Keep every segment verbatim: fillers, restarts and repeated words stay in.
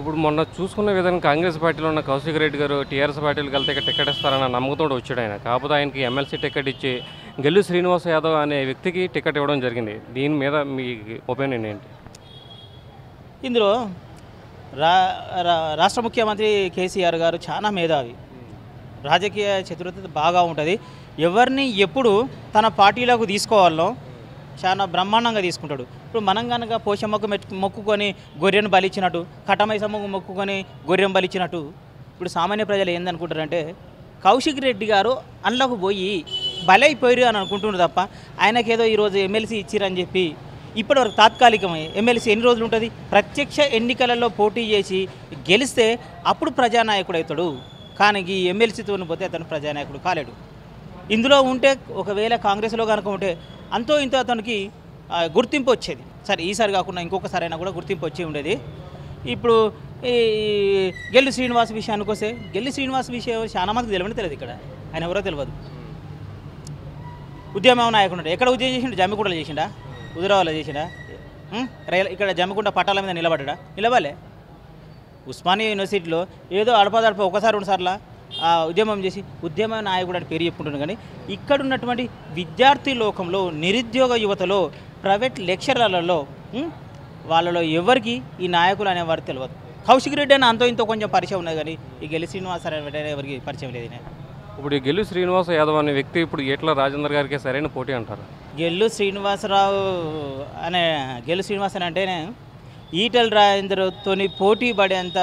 ఇప్పుడు మొన్న చూసుకున్న విధంగా కాంగ్రెస్ పార్టీలో ఉన్న కౌశిక్ రెడ్డి గారు టీఆర్ఎస్ పార్టీలకు వెళ్తే టికెట్ ఇస్తారన్న నమ్మకంతో వచ్చాడు ఆయన. కాకపోతే ఆయనకి ఎమ్మెల్సీ టికెట్ ఇచ్చి గెల్లు శ్రీనివాస్ యాదవ్ అనే వ్యక్తికి టికెట్ ఇవ్వడం జరిగింది. దీని మీద మీ ఒపీనియన్ ఏంటి? ఇందులో రా రాష్ట్ర ముఖ్యమంత్రి కేసీఆర్ గారు చాలా మేధావి, రాజకీయ చతురత బాగా ఉంటుంది. ఎవరిని ఎప్పుడు తన పార్టీలకు తీసుకోవాలో చాలా బ్రహ్మాండంగా తీసుకుంటాడు. ఇప్పుడు మనం కనుక పోషమ్మకు మొక్కుకొని గొర్రెను బలిచ్చినట్టు, కటమైసమ్మకు మొక్కుకొని గొర్రెను బలిచ్చినట్టు ఇప్పుడు సామాన్య ప్రజలు ఏందనుకుంటారంటే కౌశిక్ రెడ్డి గారు అందులోకి పోయి బలైపోయారు అని అనుకుంటున్నారు తప్ప ఆయనకేదో ఈరోజు ఎమ్మెల్సీ ఇచ్చిరని చెప్పి ఇప్పటివరకు తాత్కాలికమే ఎమ్మెల్సీ ఎన్ని రోజులు ఉంటుంది? ప్రత్యక్ష ఎన్నికలలో పోటీ చేసి గెలిస్తే అప్పుడు ప్రజానాయకుడు అవుతాడు. కానీ ఈ ఎమ్మెల్సీతో పోతే అతను ప్రజానాయకుడు కాలేడు. ఇందులో ఉంటే ఒకవేళ కాంగ్రెస్లో కనుక ఉంటే అంతో ఇంతో అతనికి గుర్తింపు వచ్చేది. సరే ఈసారి కాకుండా ఇంకొకసారి అయినా కూడా గుర్తింపు వచ్చి ఉండేది. ఇప్పుడు ఈ గెల్లు శ్రీనివాస్ విషయానికి వస్తే గెల్లు శ్రీనివాస్ విషయం చాలా మందికి తెలియని తెలియదు. ఇక్కడ ఆయన ఎవరో తెలియదు. ఉద్యమం నాయకుడు ఎక్కడ ఉద్యమం చేసిండు? జమ్మికుండలో చేసిండా? హుజురాబాద్లో చేసిండా? రైలు ఇక్కడ జమ్మికుండ పట్టాల మీద నిలబడ్డా? నిలవాలే. ఉస్మానియా యూనివర్సిటీలో ఏదో అడపదడప ఒకసారి రెండుసార్లు ఉద్యమం చేసి ఉద్యమ నాయకుడు అని పేరు చెప్పుకుంటున్నాను. కానీ ఇక్కడ ఉన్నటువంటి విద్యార్థి లోకంలో, నిరుద్యోగ యువతలో, ప్రైవేట్ లెక్చరర్లలో వాళ్ళలో ఎవరికి ఈ నాయకులు అనేవారు తెలియదు. కౌశిక్ రెడ్డి అని అంతో ఇంతో కొంచెం పరిచయం ఉన్నది కానీ ఈ గెల్లు శ్రీనివాస్ అనే ఎవరికి పరిచయం లేదు. ఇప్పుడు ఈ గెల్లు శ్రీనివాస్ యాదవ్ అనే వ్యక్తి ఇప్పుడు ईटल రాజేందర్ గారికి సరైన పోటీ అంటారు. గెల్లు శ్రీనివాసరావు అనే గెల్లు శ్రీనివాస్ అని అంటేనే ఈటల్ రాజేందర్తో పోటీ పడేంత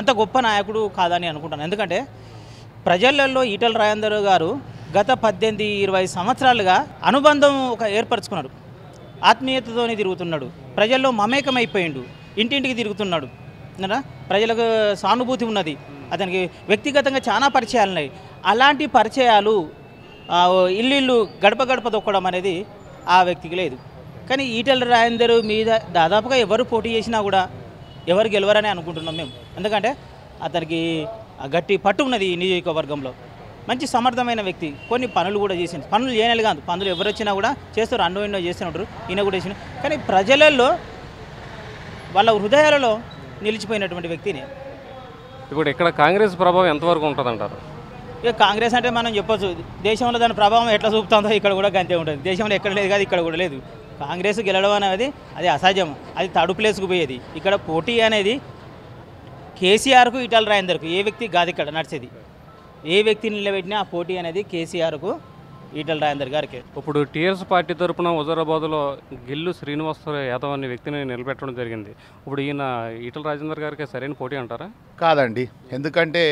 అంత గొప్ప నాయకుడు కాదని అనుకుంటాను. ఎందుకంటే ప్రజలలో ईटल రాజేందర్ గారు గత పద్దెనిమిది ఇరవై సంవత్సరాలుగా అనుబంధం ఒక ఏర్పరచుకున్నాడు. ఆత్మీయతతోనే తిరుగుతున్నాడు, ప్రజల్లో మమేకమైపోయిండు, ఇంటింటికి తిరుగుతున్నాడు. ప్రజలకు సానుభూతి ఉన్నది, అతనికి వ్యక్తిగతంగా చాలా పరిచయాలు ఉన్నాయి. అలాంటి పరిచయాలు ఇల్లు గడప గడప తొక్కడం అనేది ఆ వ్యక్తికి లేదు. కానీ ईटल రాజేందర్ మీద దాదాపుగా ఎవరు పోటీ చేసినా కూడా ఎవరు గెలవరని అనుకుంటున్నాం మేము. ఎందుకంటే అతనికి గట్టి పట్టు ఉన్నది. ఈ నియోజకవర్గంలో మంచి సమర్థమైన వ్యక్తి, కొన్ని పనులు కూడా చేసింది. పనులు చేయనలు కాదు, పనులు ఎవరు వచ్చినా కూడా చేస్తారు, అన్నో ఎన్నో చేస్తూనే ఉంటారు. ఈయన కూడా చేసిన కానీ ప్రజలలో వాళ్ళ హృదయాలలో నిలిచిపోయినటువంటి వ్యక్తిని. ఇప్పుడు ఇక్కడ కాంగ్రెస్ ప్రభావం ఎంతవరకు ఉంటుంది అంటారు? ఇక కాంగ్రెస్ అంటే మనం చెప్పచ్చు దేశంలో దాని ప్రభావం ఎట్లా చూపుతుందో ఇక్కడ కూడా అంతే ఉంటుంది. దేశంలో ఎక్కడ లేదు కాదు, ఇక్కడ కూడా లేదు. కాంగ్రెస్ గెలవడం అనేది అది అసహజం, అది థర్డ్ ప్లేస్కు పోయేది. ఇక్కడ పోటీ అనేది కేసీఆర్కు ईटल రాజేందర్కు. ఏ వ్యక్తి కాదు ఇక్కడ నడిచేది, ఏ వ్యక్తిని నిలబెట్టినా ఆ పోటీ అనేది కేసీఆర్కు ईटल రాజేందర్ గారికి. ఇప్పుడు టీఆర్ఎస్ పార్టీ తరఫున హుజురాబాద్లో గెల్లు శ్రీనివాస్ యాదవ్ అనే వ్యక్తిని నిలబెట్టడం జరిగింది. ఇప్పుడు ఈయన ईटल రాజేందర్ గారికి సరైన పోటీ అంటారా? కాదండి. ఎందుకంటే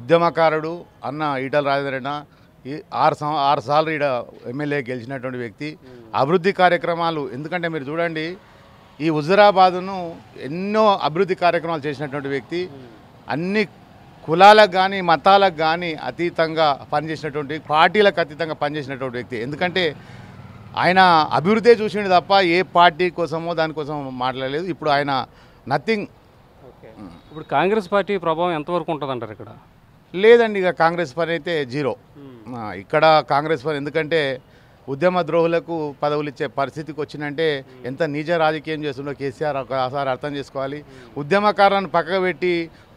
ఉద్యమకారుడు అన్న ईटल రాజేందర్ అన్న ఈ ఆరు సం ఆరు సార్లు ఈడ ఎమ్మెల్యే గెలిచినటువంటి వ్యక్తి. అభివృద్ధి కార్యక్రమాలు ఎందుకంటే మీరు చూడండి ఈ హుజురాబాద్ను ఎన్నో అభివృద్ధి కార్యక్రమాలు చేసినటువంటి వ్యక్తి. అన్ని కులాలకు కానీ మతాలకు కానీ అతీతంగా పనిచేసినటువంటి, పార్టీలకు అతీతంగా పనిచేసినటువంటి వ్యక్తి. ఎందుకంటే ఆయన అభివృద్ధి చూసిండు తప్ప ఏ పార్టీ కోసమో దానికోసం మాట్లాడలేదు. ఇప్పుడు ఆయన నథింగ్. ఇప్పుడు కాంగ్రెస్ పార్టీ ప్రభావం ఎంతవరకు ఉంటుంది అంటారు? ఇక్కడ లేదండి, ఇక కాంగ్రెస్ పని అయితే జీరో ఇక్కడ కాంగ్రెస్ పని. ఎందుకంటే ఉద్యమ ద్రోహులకు పదవులు ఇచ్చే పరిస్థితికి వచ్చిందంటే ఎంత నీచ రాజకీయం చేస్తుందో కేసీఆర్ ఒకసారి అర్థం చేసుకోవాలి. ఉద్యమకారులను పక్కకు పెట్టి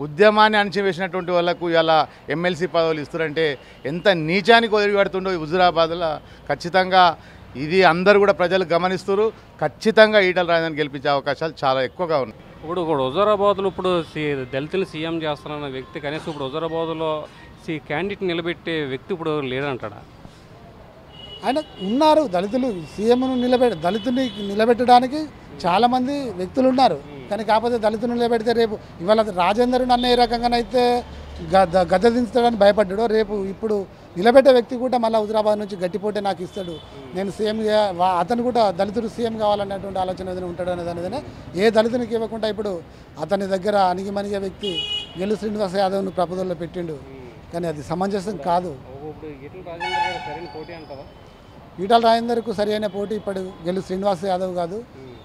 ఉద్యమాన్ని అణచివేసినటువంటి వాళ్ళకు ఇలా ఎమ్మెల్సీ పదవులు ఇస్తున్నారంటే ఎంత నీచానికి వదిలిపెడుతుండో హుజురాబాద్లో. ఖచ్చితంగా ఇది అందరూ కూడా ప్రజలు గమనిస్తున్నారు. ఖచ్చితంగా ईटल రాజేందర్ గెలిపించే అవకాశాలు చాలా ఎక్కువగా ఉన్నాయి. ఇప్పుడు ఇప్పుడు హుజురాబాద్లో ఇప్పుడు దళితులు సీఎం చేస్తానన్న వ్యక్తి కనీసం ఇప్పుడు హుజురాబాద్లో ఈ క్యాండిడేట్ నిలబెట్టే వ్యక్తి ఇప్పుడు లేరంటాడా? ఆయన ఉన్నారు. దళితులు సీఎంను నిలబె దళితుని నిలబెట్టడానికి చాలామంది వ్యక్తులు ఉన్నారు. కానీ కాకపోతే దళితులు నిలబెడితే రేపు ఇవాళ రాజేందర్ నన్ను ఏ రకంగానైతే గద్దదించడానికి భయపడ్డాడో రేపు ఇప్పుడు నిలబెట్టే వ్యక్తి కూడా మళ్ళీ హుజురాబాద్ నుంచి గట్టిపోటే నాకు ఇస్తాడు, నేను సీఎం, అతను కూడా దళితుడు సీఎం కావాలనేటువంటి ఆలోచన ఏదైనా ఉంటాడు అనేదనేదనే ఏ దళితునికి ఇవ్వకుండా ఇప్పుడు అతని దగ్గర అణిగిమణిగే వ్యక్తి గెల్లు శ్రీనివాస్ యాదవ్ను ప్రపోజల్లో పెట్టిండు. కానీ అది సమంజసం కాదు. ईटल రాజేందర్కు సరి అయిన పోటీ ఇప్పుడు గెల్లు శ్రీనివాస్ యాదవ్ కాదు.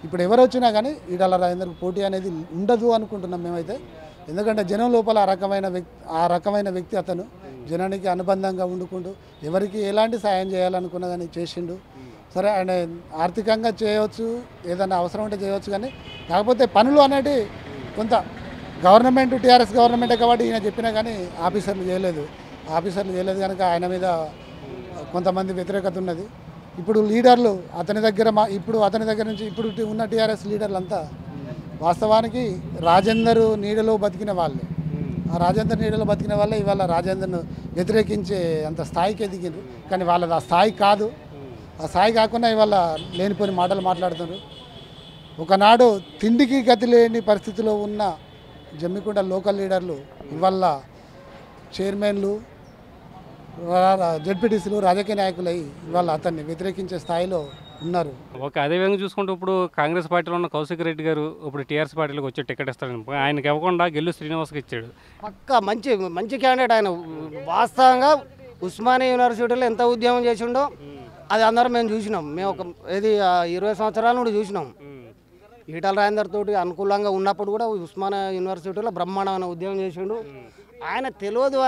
ఇప్పుడు ఎవరు వచ్చినా కానీ ईटल రాజేందర్కు పోటీ అనేది ఉండదు అనుకుంటున్నాం మేమైతే. ఎందుకంటే జనం లోపల ఆ రకమైన వ్యక్తి ఆ రకమైన వ్యక్తి అతను జనానికి అనుబంధంగా ఉండుకుంటూ ఎవరికి ఎలాంటి సాయం చేయాలనుకున్నా కానీ చేసిండు. సరే ఆయన ఆర్థికంగా చేయొచ్చు ఏదైనా అవసరం ఉంటే చేయొచ్చు కానీ కాకపోతే పనులు అనేటి కొంత గవర్నమెంట్ టీఆర్ఎస్ గవర్నమెంటే కాబట్టి ఈయన చెప్పినా కానీ ఆఫీసర్లు చేయలేదు ఆఫీసర్లు చేయలేదు కనుక ఆయన మీద కొంతమంది వ్యతిరేకత ఉన్నది। ఇప్పుడు లీడర్లు అతని దగ్గర ఇప్పుడు అతని దగ్గర నుంచి ఇప్పుడు ఉన్న టీఆర్ఎస్ లీడర్లంతా వాస్తవానికి రాజేందర్ నీడలో బతికిన వాళ్ళే। ఆ రాజేందర్ నీడలో బతికిన వాళ్ళే ఇవాళ రాజేందర్ను వ్యతిరేకించే అంత స్థాయికి ఎదిగారు కానీ వాళ్ళది ఆ స్థాయి కాదు। ఆ స్థాయి కాకుండా ఇవాళ లేనిపోని మాటలు మాట్లాడుతున్నారు। ఒకనాడు తిండికి గతి లేని పరిస్థితిలో ఉన్న జమ్మికుంట లోకల్ లీడర్లు ఇవాళ చైర్మన్లు జెడ్పీటీసీలు రాజకీయ నాయకులై ఇవాళ అతన్ని వ్యతిరేకించే స్థాయిలో ఉన్నారు। ఓకే, అదేవిధంగా చూసుకుంటే ఇప్పుడు కాంగ్రెస్ పార్టీలో ఉన్న కౌశిక్ రెడ్డి గారు ఇప్పుడు టీఆర్ఎస్ పార్టీలోకి వచ్చి టికెట్ ఇస్తారని ఆయనకి ఇవ్వకుండా గెల్లు శ్రీనివాస్కి ఇచ్చాడు। పక్క మంచి మంచి క్యాండిడేట్ ఆయన। వాస్తవంగా ఉస్మానియా యూనివర్సిటీలో ఎంత ఉద్యమం చేసిండో అది అందరం మేము చూసినాం। మేము ఒక ఏది ఇరవై సంవత్సరాల నుండి చూసినాం। ईटल राजेंदर तो अनुकूल उड़ा उस्मानिया यूनिवर्सिटी ब्रह्मांड उद्यम चेसिंडु। आयन तेलुवदु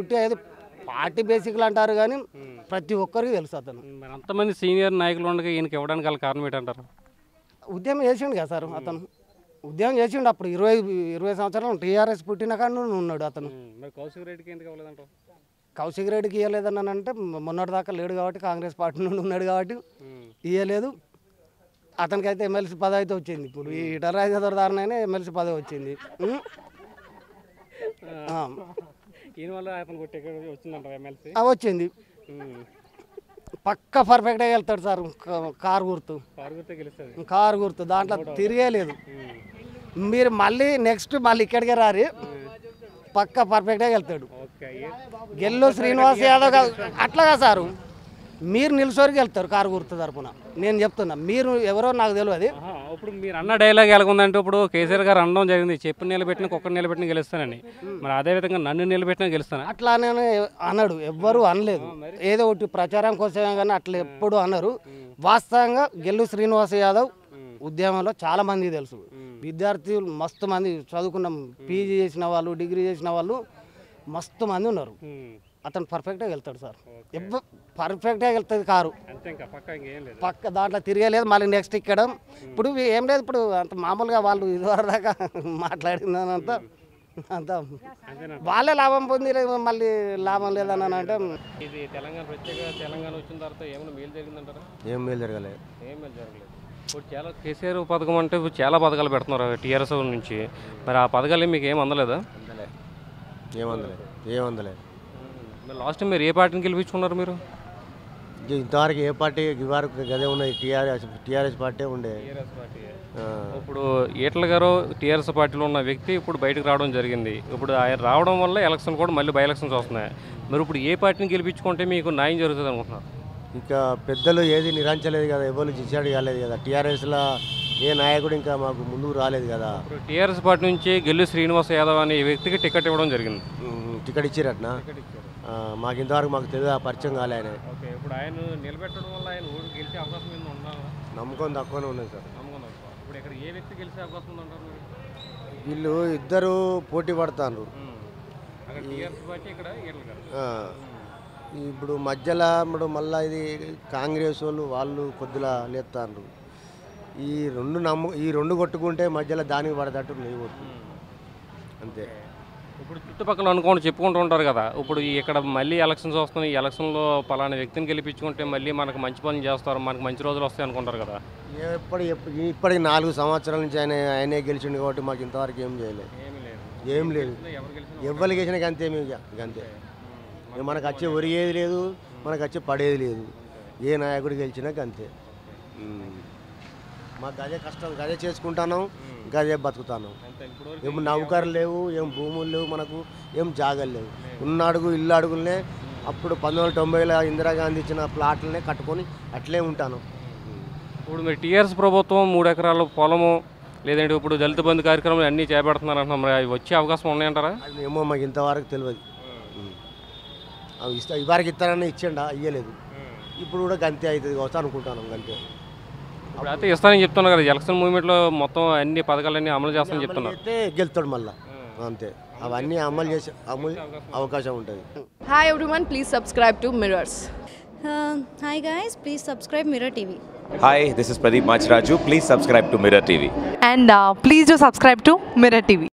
उठे पार्टी बेसिकल अंटारु गानी प्रति ओक्करिकी तेलुसु अतनु अंतमंदि सीनियर नायकुलु उंडगा ईयनकि इव्वडानिकि गल कारणं एंटारु। उद्यम चेसिंडु कदा सर अतनु उद्यम चेसिंडु अप्पुडु इरवै संवत्सरालु टीआरएस पुट्टिन काड नुंडि उन्नाडु अतनु। मरि कौशिक रेड्डिकि एंदुकु अव्वलेदंटावु? कौशिक रेड्डिकि इय्यलेदन्नंटे मोन्नटि दाका लेडु काबट्टि कांग्रेस पार्टी नुंडि उन्नाडु काबट्टि इय्यलेदु। అతనికైతే ఎమ్మెల్సీ పదవి అయితే వచ్చింది। ఇప్పుడు ఈ ईटल राजेंदर దారుణైనా ఎమ్మెల్సీ పదవి వచ్చింది। వచ్చింది పక్కా పర్ఫెక్ట్గా వెళ్తాడు సార్। కారు గుర్తు కారు గుర్తు దాంట్లో తిరిగేలేదు। మీరు మళ్ళీ నెక్స్ట్ మళ్ళీ ఇక్కడికే రారి పక్కా పర్ఫెక్ట్గా వెళ్తాడు। గెల్లు శ్రీనివాస్ యాదవ్ అట్లాగా సారు మీరు నిల్చోరికి వెళ్తారు కారు గుర్తు తరపున నేను చెప్తున్నా। మీరు ఎవరో నాకు తెలియదు। ఇప్పుడు మీరు అన్న డైలాగ్ ఎలాగుందంటే ఇప్పుడు కేసీఆర్ గారు అనడం జరిగింది చెప్పిన నిలబెట్టిన కుక్కని నిలబెట్టిన గెలుస్తానని, మరి అదేవిధంగా నన్ను నిలబెట్టిన గెలుస్తాను అట్లా నేను అన్నాడు ఎవ్వరూ అనలేదు। ఏదో ఒకటి ప్రచారం కోసమే కానీ అట్లా ఎప్పుడు అన్నారు। వాస్తవంగా గెల్లు శ్రీనివాస్ యాదవ్ ఉద్యమంలో చాలా మంది తెలుసు, విద్యార్థులు మస్తు మంది చదువుకున్న పీజీ చేసిన వాళ్ళు డిగ్రీ చేసిన వాళ్ళు మస్తు మంది ఉన్నారు। అతను పర్ఫెక్ట్గా వెళ్తాడు సార్, పర్ఫెక్ట్గా వెళ్తుంది కారు పక్క దాంట్లో తిరగలేదు మళ్ళీ నెక్స్ట్ ఇక్కడ ఇప్పుడు ఏం లేదు। ఇప్పుడు అంత మామూలుగా వాళ్ళు ఇదివరకు దాకా మాట్లాడిందనంతా అంత వాళ్ళే లాభం పొంది మళ్ళీ లాభం లేదని అంటే ఇది తెలంగాణ ప్రత్యేక తెలంగాణ వచ్చిన తర్వాత ఏమైనా మేలు జరిగిందంటారా? ఏం మేలు జరగలేదు, ఏం మేలు జరగలేదు। ఇప్పుడు చాలా కేసీఆర్ పథకం అంటే ఇప్పుడు చాలా పథకాలు పెడుతున్నారు టీఆర్ఎస్ నుంచి, మరి ఆ పథకాలు మీకు ఏం అందలేదా? అందలే, ఏం అందలేదు, ఏం అందలేదు। लास्ट में ये पार्टी गेल्चर इंतवरक ये पार्टी गदे उ टीआरएस पार्टी उड़े इन ईटल गारो टीआरएस पार्टी में व्यक्ति इप्पुडु बयटिकि रावडं जरिगिंदी। इप्पुडु आयन रावडं वल्ल एलक्षन कूडा मल्ली बै एलक्षन्स वस्तुन्नायि। मरि इप्पुडु ए पार्टीनि गेलिपिंचुकुंटे मीकु न्यायं जरुगुतदि अनुकुंटुन्नारु? इंका पेद्दलु एदी निरांचलेदु कदा, एवरु डिसैड कालेदु कदा, टीआरएस ला ఏ నాయకుడు ఇంకా మాకు ముందుకు రాలేదు కదా। టీఆర్ఎస్ పార్టీ నుంచి గెల్లు శ్రీనివాస్ యాదవ్ అనే వ్యక్తికి టికెట్ ఇవ్వడం జరిగింది। టికెట్ ఇచ్చారట్నా? మాకు ఇంతవరకు మాకు తెలియదు, ఆ పరిచయం కాలే ఆయన। ఓకే, ఇప్పుడు ఆయన నిలబెట్టడం వల్ల ఆయన ఓడి గెలిచే అవకాశం ఏమైనా ఉందా? నమ్మకం తక్కువనే ఉన్నది సార్, నమ్మకం తక్కువ। ఇప్పుడు ఇక్కడ ఏ వ్యక్తి గెలిచే అవకాశం ఉందంటారు మీరు? వీళ్ళు ఇద్దరు పోటీ పడతారు అక్కడ టీఆర్ఎస్ పార్టీ ఇక్కడ ఈటల గారు। ఇప్పుడు మధ్యలో ఇప్పుడు మళ్ళీ ఇది కాంగ్రెస్ వాళ్ళు వాళ్ళు కొద్దిలా లేపుతారు। ఈ రెండు నమ్ము ఈ రెండు కొట్టుకుంటే మధ్యలో దానికి పడదట్టు లేవు అంతే। ఇప్పుడు చుట్టుపక్కల అనుకోని చెప్పుకుంటూ ఉంటారు కదా, ఇప్పుడు ఇక్కడ మళ్ళీ ఎలక్షన్స్ వస్తున్నాయి, ఈ ఎలక్షన్లో పలానా వ్యక్తిని గెలిపించుకుంటే మళ్ళీ మనకు మంచి పనులు చేస్తారు మనకు మంచి రోజులు వస్తాయి అనుకుంటారు కదా। ఎప్పుడు ఇప్పటికి నాలుగు సంవత్సరాల నుంచి ఆయన ఆయనే గెలిచిండు కాబట్టి మాకు ఇంతవరకు ఏం చేయలేదు, ఏం లేదు। ఎవరు గెలిచినా అంతే, మేము అంతే। మనకు వచ్చే ఒరిగేది లేదు, మనకు వచ్చే పడేది లేదు। ఏ నాయకుడు గెలిచినా అంతే, మాకు అదే కష్టం, అదే చేసుకుంటాను, ఇంకా అదే బతుకుతాను। ఏం నౌకర్లు లేవు, ఏం భూములు లేవు, మనకు ఏం జాగాలు లేవు। ఉన్న అడుగు ఇల్లు అడుగులనే అప్పుడు పంతొమ్మిది వందల తొంభైలో ఇందిరాగాంధీ ఇచ్చిన ప్లాట్లనే కట్టుకొని అట్లే ఉంటాను। ఇప్పుడు మీరు టీఆర్ఎస్ ప్రభుత్వం మూడు ఎకరాల పొలము లేదంటే ఇప్పుడు దళిత బంధు కార్యక్రమాలు అన్నీ చేపడుతున్నారు అంటున్నాం, మరి అవి వచ్చే అవకాశం ఉన్నాయంటారా? అది ఏమో మాకు ఇంతవరకు తెలియదు। అవి ఇస్తా ఇవరకు ఇస్తానని ఇచ్చిండా, ఇయ్యలేదు। ఇప్పుడు కూడా గంతే అవుతుంది కావచ్చు అనుకుంటాను, గంతే। ఇప్పుడు అయితే ఇస్తానని చెప్తున్నారు కదా, ఎలక్షన్ మూవ్మెంట్లో మొత్తం అన్ని పథకాలన్నీ అమలు చేస్తానని చెప్తున్నారు, గెలుస్తాడు మళ్ళీ అంతే। అవన్నీ అమలు చేసే అమలు అవకాశం ఉంటుంది। Hi everyone, please subscribe to Mirrors. Hi guys, please subscribe Mirror TV. Hi, this is Pradeep Machiraju, please subscribe to Mirror TV and please do subscribe to Mirror TV.